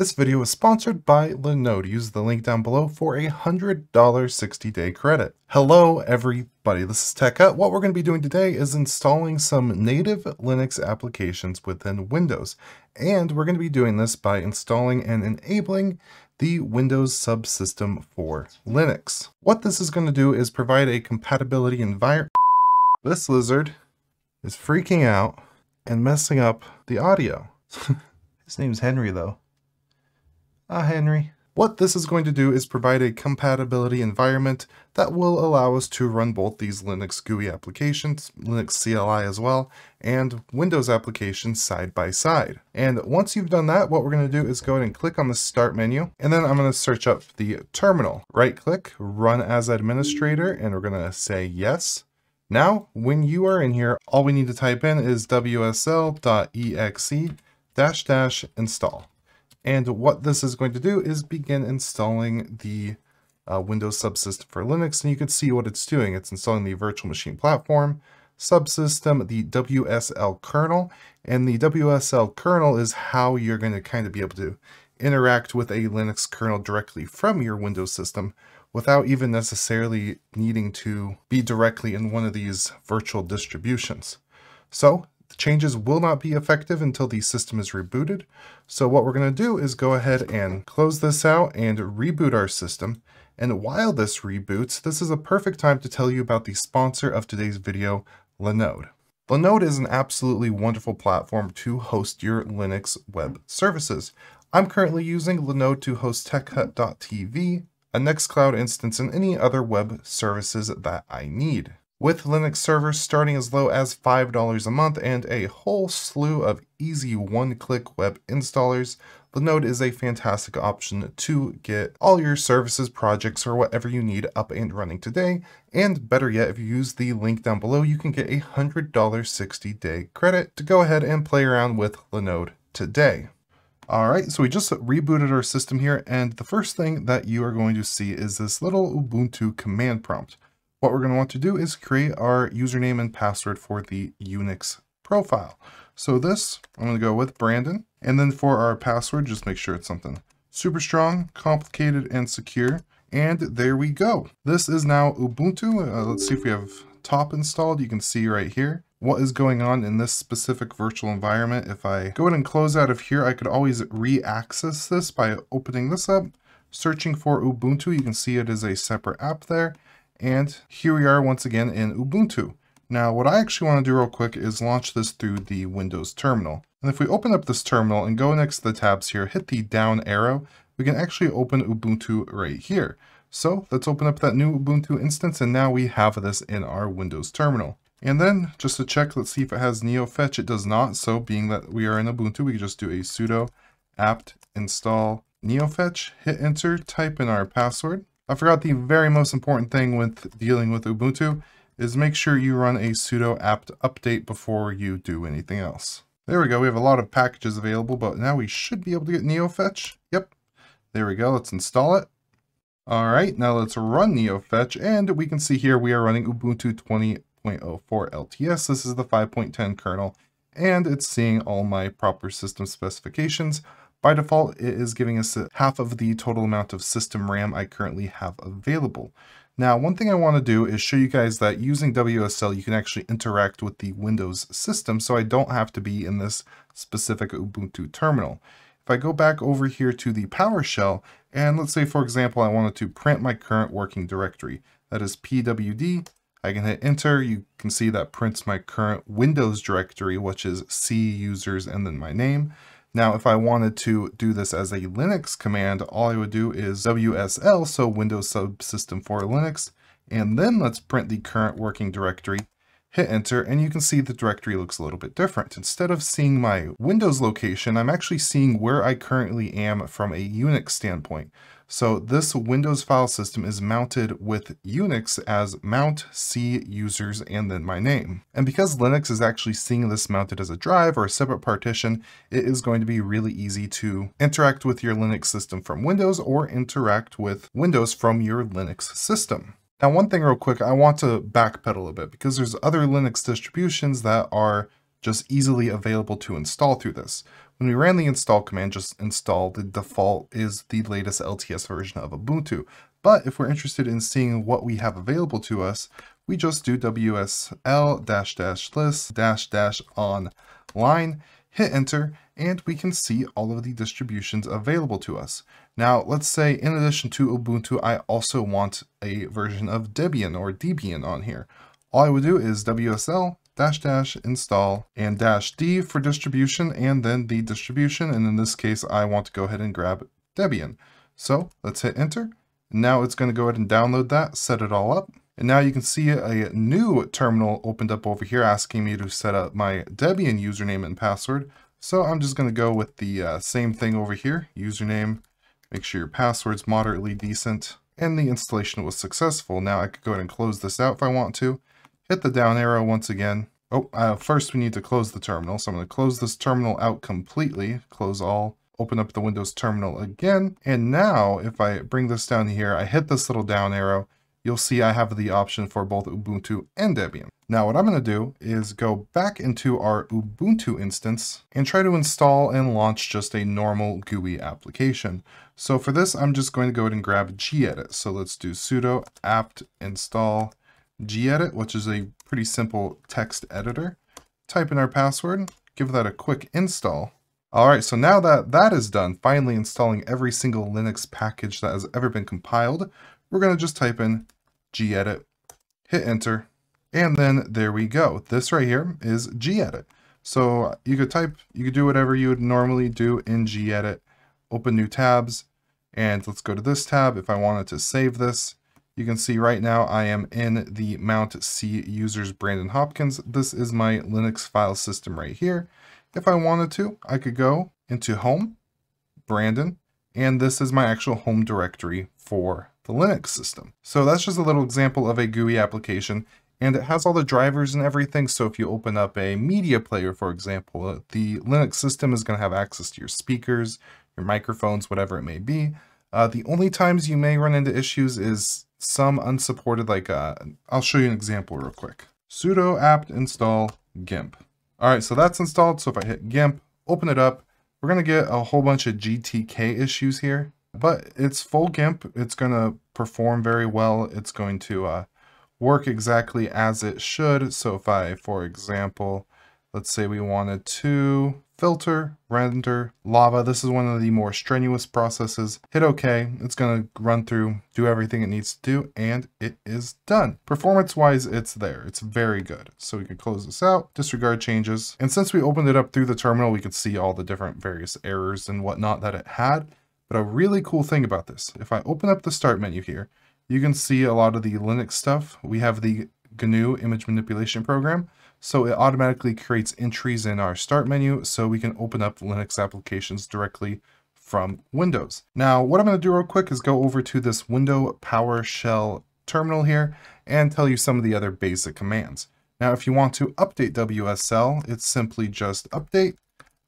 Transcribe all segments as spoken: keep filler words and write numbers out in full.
This video is sponsored by Linode. Use the link down below for a one hundred dollar sixty day credit. Hello everybody, this is TechHut. What we're going to be doing today is installing some native Linux applications within Windows. And we're going to be doing this by installing and enabling the Windows Subsystem for Linux. What this is going to do is provide a compatibility environment. This lizard is freaking out and messing up the audio. His name's Henry though. Ah, Henry. What this is going to do is provide a compatibility environment that will allow us to run both these Linux G U I applications, Linux C L I as well, and Windows applications side by side. And once you've done that, what we're going to do is go ahead and click on the Start menu, and then I'm going to search up the terminal. Right-click, Run as Administrator, and we're going to say yes. Now, when you are in here, all we need to type in is wsl.exe dash dash install. And what this is going to do is begin installing the uh, Windows Subsystem for Linux. And you can see what it's doing. It's installing the virtual machine platform, subsystem, the W S L kernel. And the W S L kernel is how you're going to kind of be able to interact with a Linux kernel directly from your Windows system without even necessarily needing to be directly in one of these virtual distributions. So the changes will not be effective until the system is rebooted. So what we're going to do is go ahead and close this out and reboot our system. And while this reboots, this is a perfect time to tell you about the sponsor of today's video, Linode. Linode is an absolutely wonderful platform to host your Linux web services. I'm currently using Linode to host TechHut dot T V, a Nextcloud instance, and any other web services that I need. With Linux servers starting as low as five dollars a month and a whole slew of easy one-click web installers, Linode is a fantastic option to get all your services, projects, or whatever you need up and running today. And better yet, if you use the link down below, you can get a one hundred dollar sixty day credit to go ahead and play around with Linode today. All right, so we just rebooted our system here, and the first thing that you are going to see is this little Ubuntu command prompt. What we're going to want to do is create our username and password for the Unix profile. So this, I'm going to go with Brandon. And then for our password, just make sure it's something super strong, complicated, and secure. And there we go. This is now Ubuntu. Uh, let's see if we have top installed. You can see right here what is going on in this specific virtual environment. If I go ahead and close out of here, I could always re-access this by opening this up, searching for Ubuntu. You can see it is a separate app there. And here we are once again in Ubuntu. Now, what I actually want to do real quick is launch this through the Windows terminal. And if we open up this terminal and go next to the tabs here, hit the down arrow, we can actually open Ubuntu right here. So let's open up that new Ubuntu instance, and now we have this in our Windows terminal. And then just to check, let's see if it has NeoFetch. It does not. So being that we are in Ubuntu, we can just do a sudo apt install NeoFetch, hit enter, type in our password. I forgot the very most important thing with dealing with Ubuntu is make sure you run a sudo apt update before you do anything else. There we go. We have a lot of packages available, but now we should be able to get NeoFetch. Yep. There we go. Let's install it. All right. Now let's run NeoFetch, and we can see here we are running Ubuntu twenty point oh four L T S. This is the five point ten kernel, and it's seeing all my proper system specifications. By default, it is giving us half of the total amount of system RAM I currently have available. Now, one thing I want to do is show you guys that using W S L, you can actually interact with the Windows system, so I don't have to be in this specific Ubuntu terminal. If I go back over here to the PowerShell, and let's say, for example, I wanted to print my current working directory. That is P W D. I can hit enter. You can see that prints my current Windows directory, which is C users and then my name. Now, if I wanted to do this as a Linux command, all I would do is W S L, so Windows Subsystem for Linux, and then let's print the current working directory, hit enter, and you can see the directory looks a little bit different. Instead of seeing my Windows location, I'm actually seeing where I currently am from a Unix standpoint. So this Windows file system is mounted with Unix as mount C users and then my name. And because Linux is actually seeing this mounted as a drive or a separate partition, it is going to be really easy to interact with your Linux system from Windows or interact with Windows from your Linux system. Now, one thing real quick, I want to backpedal a bit because there's other Linux distributions that are just easily available to install through this. When we ran the install command, just install, the default is the latest L T S version of Ubuntu. But if we're interested in seeing what we have available to us, we just do W S L dash dash list dash dash online, hit enter, and we can see all of the distributions available to us. Now, let's say in addition to Ubuntu, I also want a version of Debian or Debian on here. All I would do is W S L dash dash install and dash D for distribution and then the distribution. And in this case, I want to go ahead and grab Debian. So let's hit enter. Now it's going to go ahead and download that, set it all up. And now you can see a new terminal opened up over here asking me to set up my Debian username and password. So I'm just going to go with the uh, same thing over here, username, make sure your password's moderately decent, and the installation was successful. Now I could go ahead and close this out if I want to, hit the down arrow once again. Oh, uh, first we need to close the terminal. So I'm going to close this terminal out completely, close all, open up the Windows terminal again. And now if I bring this down here, I hit this little down arrow, you'll see I have the option for both Ubuntu and Debian. Now what I'm going to do is go back into our Ubuntu instance and try to install and launch just a normal G U I application. So for this, I'm just going to go ahead and grab gedit. So let's do sudo apt install gedit, which is a pretty simple text editor. Type in our password, give that a quick install. All right, so now that that is done, finally installing every single Linux package that has ever been compiled, we're going to just type in gedit, hit enter, and then there we go. This right here is gedit. So you could type, you could do whatever you would normally do in gedit, open new tabs, and let's go to this tab. If I wanted to save this, you can see right now I am in the Mount C users Brandon Hopkins. This is my Linux file system right here. If I wanted to, I could go into home, Brandon, and this is my actual home directory for the Linux system. So that's just a little example of a G U I application, and it has all the drivers and everything. So if you open up a media player, for example, the Linux system is going to have access to your speakers, your microphones, whatever it may be. Uh, the only times you may run into issues is some unsupported, like uh, I'll show you an example real quick. Sudo apt install gimp. All right, so that's installed. So if I hit gimp, open it up, we're going to get a whole bunch of G T K issues here, but it's full gimp. It's going to perform very well. It's going to uh, work exactly as it should. So if I, for example, let's say we wanted to filter, render, lava. This is one of the more strenuous processes. Hit OK. It's going to run through, do everything it needs to do, and it is done. Performance-wise, it's there. It's very good. So we can close this out, disregard changes. And since we opened it up through the terminal, we could see all the different various errors and whatnot that it had. But a really cool thing about this, if I open up the start menu here, you can see a lot of the Linux stuff. We have the G N U Image Manipulation Program. So it automatically creates entries in our start menu so we can open up Linux applications directly from Windows. Now, what I'm going to do real quick is go over to this window PowerShell terminal here and tell you some of the other basic commands. Now, if you want to update W S L, it's simply just update.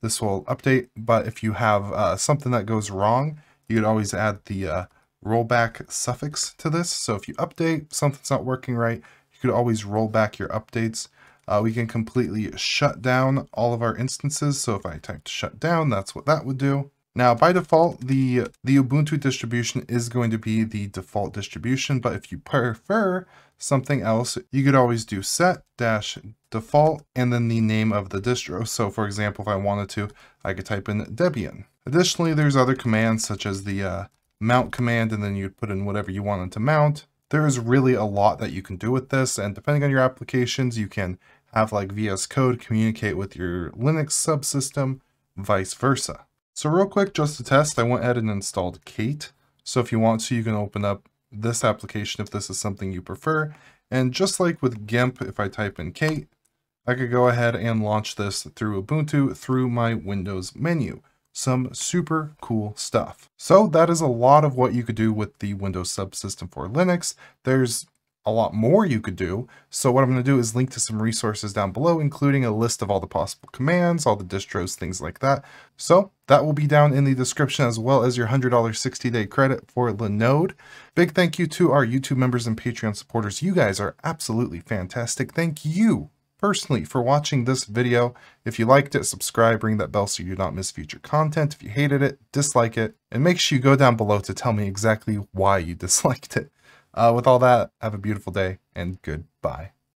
This will update, but if you have uh, something that goes wrong, you could always add the uh, rollback suffix to this. So if you update, something's not working right, you could always roll back your updates. Uh, we can completely shut down all of our instances. So if I typed shut down, that's what that would do. Now, by default, the, the Ubuntu distribution is going to be the default distribution, but if you prefer something else, you could always do set dash default and then the name of the distro. So for example, if I wanted to, I could type in Debian. Additionally, there's other commands such as the uh, mount command, and then you'd put in whatever you wanted to mount. There is really a lot that you can do with this, and depending on your applications, you can have like V S Code communicate with your Linux subsystem, vice versa. So real quick, just to test, I went ahead and installed Kate. So if you want to, you can open up this application if this is something you prefer. And just like with GIMP, if I type in Kate, I could go ahead and launch this through Ubuntu through my Windows menu. Some super cool stuff. So that is a lot of what you could do with the Windows Subsystem for Linux. There's a lot more you could do. So what I'm going to do is link to some resources down below, including a list of all the possible commands, all the distros, things like that. So that will be down in the description, as well as your one hundred dollar sixty day credit for Linode. Big thank you to our YouTube members and Patreon supporters. You guys are absolutely fantastic. Thank you personally for watching this video. If you liked it, subscribe, ring that bell so you do not miss future content. If you hated it, dislike it, and make sure you go down below to tell me exactly why you disliked it. Uh, with all that, have a beautiful day and goodbye.